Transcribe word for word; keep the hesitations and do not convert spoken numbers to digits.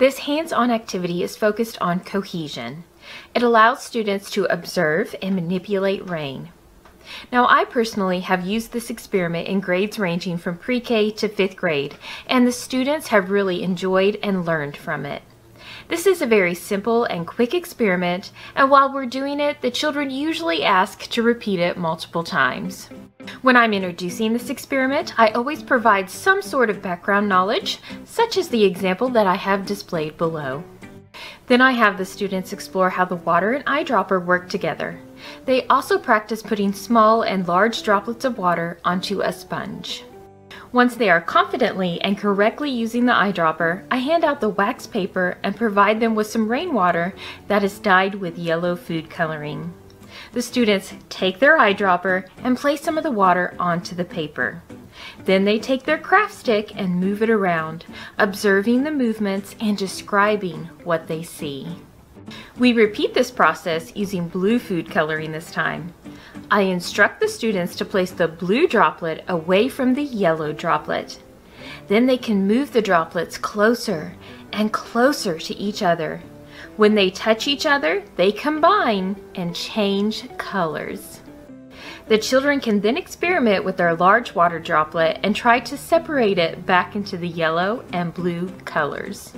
This hands-on activity is focused on cohesion. It allows students to observe and manipulate rain. Now, I personally have used this experiment in grades ranging from pre-K to fifth grade, and the students have really enjoyed and learned from it. This is a very simple and quick experiment, and while we're doing it, the children usually ask to repeat it multiple times. When I'm introducing this experiment, I always provide some sort of background knowledge, such as the example that I have displayed below. Then I have the students explore how the water and eyedropper work together. They also practice putting small and large droplets of water onto a sponge. Once they are confidently and correctly using the eyedropper, I hand out the wax paper and provide them with some rainwater that is dyed with yellow food coloring. The students take their eyedropper and place some of the water onto the paper. Then they take their craft stick and move it around, observing the movements and describing what they see. We repeat this process using blue food coloring this time. I instruct the students to place the blue droplet away from the yellow droplet. Then they can move the droplets closer and closer to each other. When they touch each other, they combine and change colors. The children can then experiment with their large water droplet and try to separate it back into the yellow and blue colors.